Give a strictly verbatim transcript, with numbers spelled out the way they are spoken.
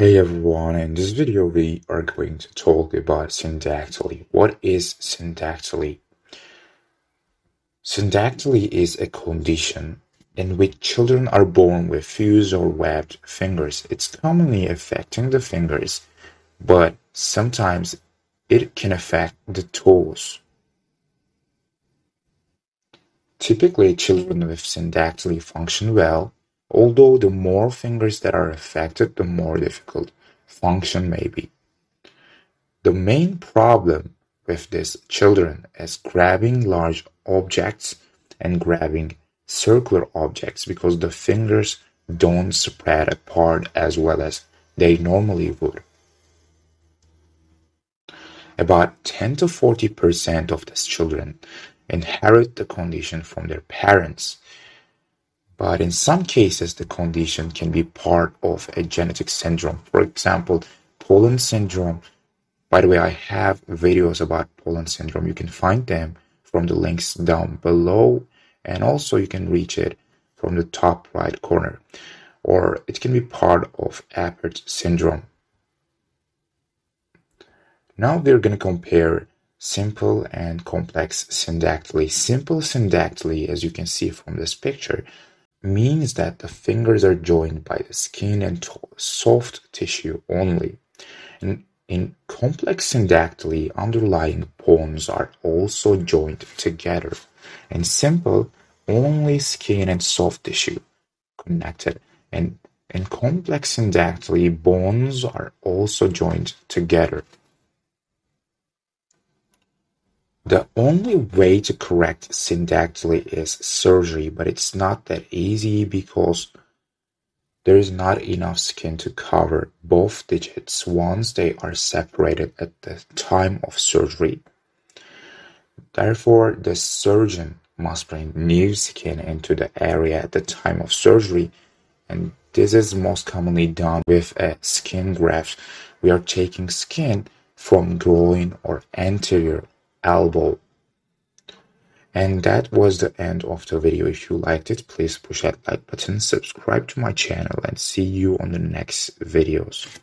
Hey everyone, in this video we are going to talk about syndactyly. What is syndactyly? Syndactyly is a condition in which children are born with fused or webbed fingers. It's commonly affecting the fingers, but sometimes it can affect the toes. Typically, children with syndactyly function well, although the more fingers that are affected, the more difficult function may be. The main problem with these children is grabbing large objects and grabbing circular objects because the fingers don't spread apart as well as they normally would. About ten to forty percent of these children inherit the condition from their parents. But in some cases, the condition can be part of a genetic syndrome. For example, Poland syndrome. By the way, I have videos about Poland syndrome. You can find them from the links down below. And also you can reach it from the top right corner. Or it can be part of Apert syndrome. Now we're going to compare simple and complex syndactyly. Simple syndactyly, as you can see from this picture, means that the fingers are joined by the skin and soft tissue only. And in complex syndactyly, underlying bones are also joined together. In simple, only skin and soft tissue connected. And in complex syndactyly, bones are also joined together. The only way to correct syndactyly is surgery, but it's not that easy because there is not enough skin to cover both digits once they are separated at the time of surgery. Therefore, the surgeon must bring new skin into the area at the time of surgery, and this is most commonly done with a skin graft. We are taking skin from groin or anterior elbow. And that was the end of the video. If you liked it, please push that like button, subscribe to my channel, and see you on the next videos.